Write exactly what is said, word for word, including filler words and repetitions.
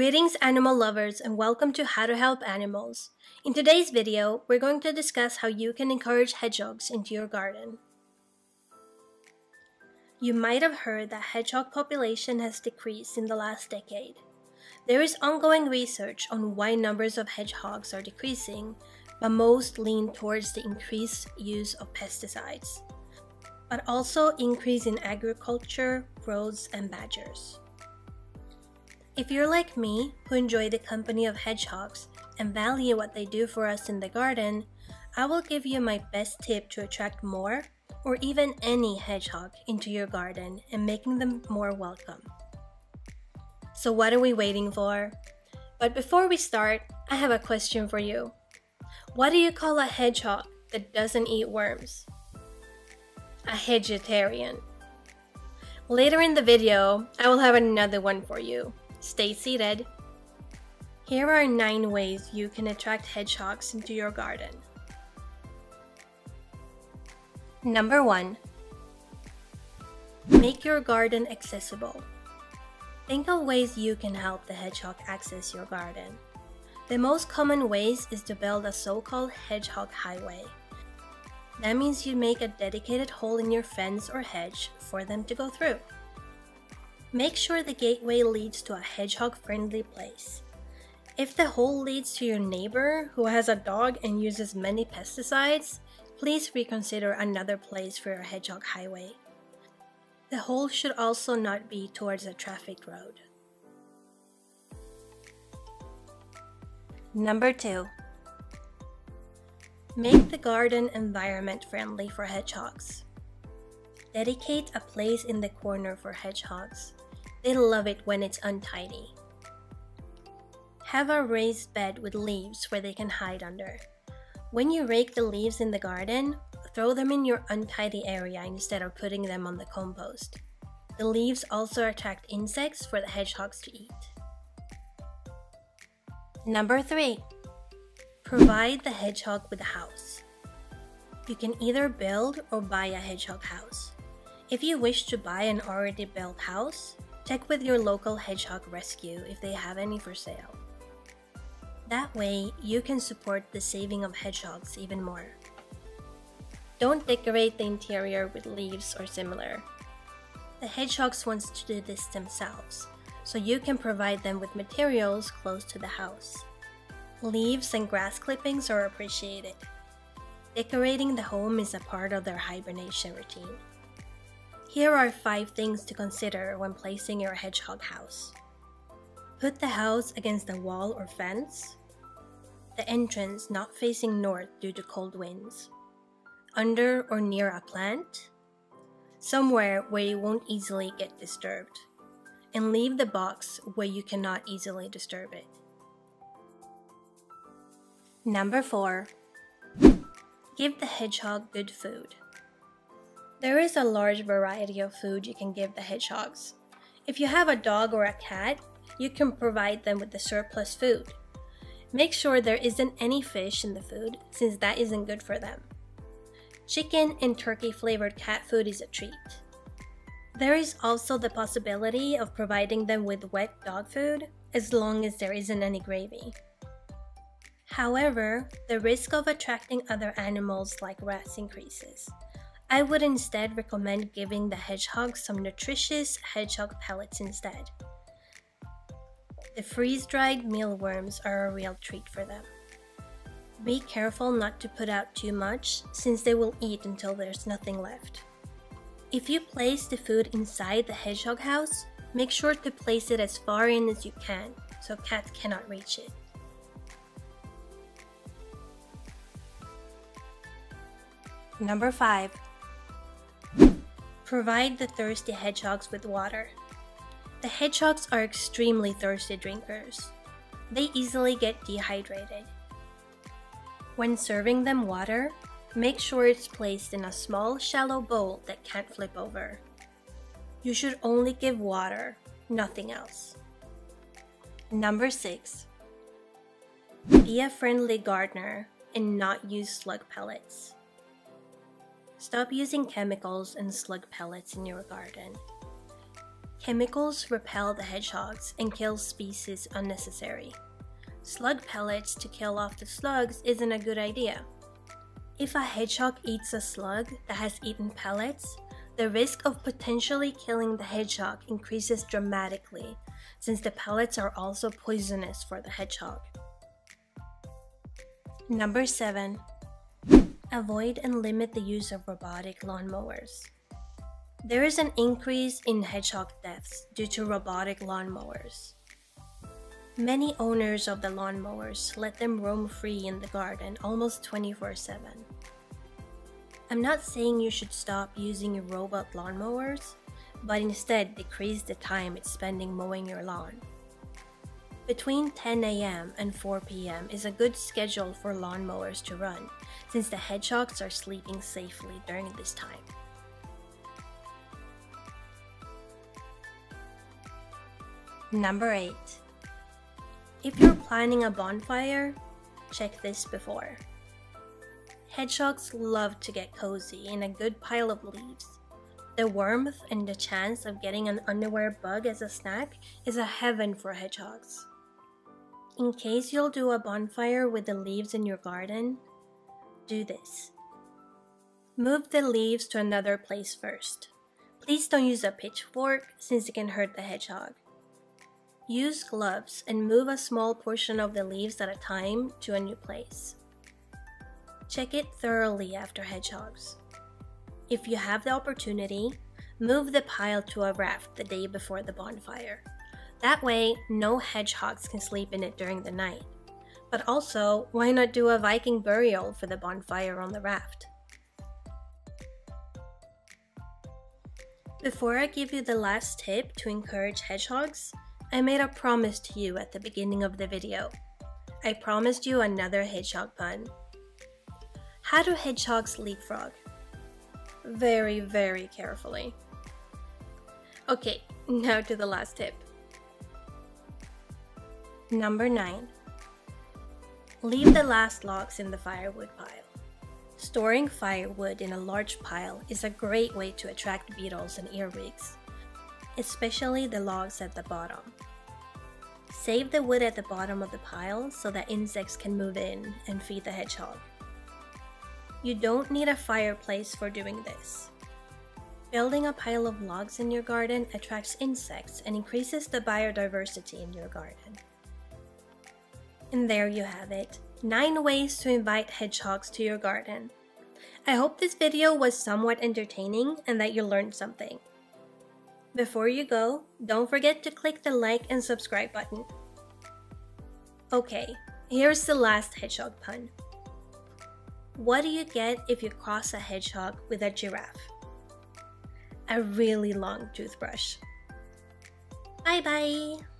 Greetings animal lovers and welcome to How to Help Animals. In today's video, we're going to discuss how you can encourage hedgehogs into your garden. You might have heard that hedgehog population has decreased in the last decade. There is ongoing research on why numbers of hedgehogs are decreasing, but most lean towards the increased use of pesticides, but also increase in agriculture, roads, and badgers. If you're like me, who enjoy the company of hedgehogs and value what they do for us in the garden, I will give you my best tip to attract more, or even any hedgehog, into your garden and making them more welcome. So what are we waiting for? But before we start, I have a question for you. What do you call a hedgehog that doesn't eat worms? A hedgetarian. Later in the video, I will have another one for you. Stay seated. Here are nine ways you can attract hedgehogs into your garden. Number one, make your garden accessible. Think of ways you can help the hedgehog access your garden. The most common ways is to build a so-called hedgehog highway. That means you make a dedicated hole in your fence or hedge for them to go through. Make sure the gateway leads to a hedgehog-friendly place. If the hole leads to your neighbor who has a dog and uses many pesticides, please reconsider another place for your hedgehog highway. The hole should also not be towards a traffic road. Number two, make the garden environment friendly for hedgehogs. Dedicate a place in the corner for hedgehogs. They love it when it's untidy. Have a raised bed with leaves where they can hide under. When you rake the leaves in the garden, throw them in your untidy area instead of putting them on the compost. The leaves also attract insects for the hedgehogs to eat. Number three, provide the hedgehog with a house. You can either build or buy a hedgehog house. If you wish to buy an already built house, check with your local hedgehog rescue if they have any for sale. That way, you can support the saving of hedgehogs even more. Don't decorate the interior with leaves or similar. The hedgehogs want to do this themselves, so you can provide them with materials close to the house. Leaves and grass clippings are appreciated. Decorating the home is a part of their hibernation routine. Here are five things to consider when placing your hedgehog house. Put the house against a wall or fence. The entrance not facing north due to cold winds. Under or near a plant. Somewhere where you won't easily get disturbed. And leave the box where you cannot easily disturb it. Number four. Give the hedgehog good food. There is a large variety of food you can give the hedgehogs. If you have a dog or a cat, you can provide them with the surplus food. Make sure there isn't any fish in the food, since that isn't good for them. Chicken and turkey flavored cat food is a treat. There is also the possibility of providing them with wet dog food, as long as there isn't any gravy. However, the risk of attracting other animals like rats increases. I would instead recommend giving the hedgehog some nutritious hedgehog pellets instead. The freeze-dried mealworms are a real treat for them. Be careful not to put out too much, since they will eat until there's nothing left. If you place the food inside the hedgehog house, make sure to place it as far in as you can, so cats cannot reach it. Number five, provide the thirsty hedgehogs with water. The hedgehogs are extremely thirsty drinkers. They easily get dehydrated. When serving them water, make sure it's placed in a small, shallow bowl that can't flip over. You should only give water, nothing else. Number six, be a friendly gardener and not use slug pellets. Stop using chemicals and slug pellets in your garden. Chemicals repel the hedgehogs and kill species unnecessary. Slug pellets to kill off the slugs isn't a good idea. If a hedgehog eats a slug that has eaten pellets, the risk of potentially killing the hedgehog increases dramatically, since the pellets are also poisonous for the hedgehog. Number seven. Avoid and limit the use of robotic lawnmowers. There is an increase in hedgehog deaths due to robotic lawnmowers. Many owners of the lawnmowers let them roam free in the garden almost twenty-four seven. I'm not saying you should stop using robot lawnmowers, but instead decrease the time it's spending mowing your lawn. Between ten A M and four P M is a good schedule for lawnmowers to run, since the hedgehogs are sleeping safely during this time. Number eight. If you're planning a bonfire, check this before. Hedgehogs love to get cozy in a good pile of leaves. The warmth and the chance of getting an underwear bug as a snack is a heaven for hedgehogs. In case you'll do a bonfire with the leaves in your garden, do this. Move the leaves to another place first. Please don't use a pitchfork, since it can hurt the hedgehog. Use gloves and move a small portion of the leaves at a time to a new place. Check it thoroughly after hedgehogs. If you have the opportunity, move the pile to a raft the day before the bonfire. That way, no hedgehogs can sleep in it during the night. But also, why not do a Viking burial for the bonfire on the raft? Before I give you the last tip to encourage hedgehogs, I made a promise to you at the beginning of the video. I promised you another hedgehog pun. How do hedgehogs leapfrog? Very, very carefully. Okay, now to the last tip. Number nine. Leave the last logs in the firewood pile. Storing firewood in a large pile is a great way to attract beetles and earwigs, especially the logs at the bottom. Save the wood at the bottom of the pile so that insects can move in and feed the hedgehog. You don't need a fireplace for doing this. Building a pile of logs in your garden attracts insects and increases the biodiversity in your garden. And there you have it, nine ways to invite hedgehogs to your garden. I hope this video was somewhat entertaining and that you learned something. Before you go, don't forget to click the like and subscribe button. Okay, here's the last hedgehog pun. What do you get if you cross a hedgehog with a giraffe? A really long toothbrush. Bye bye!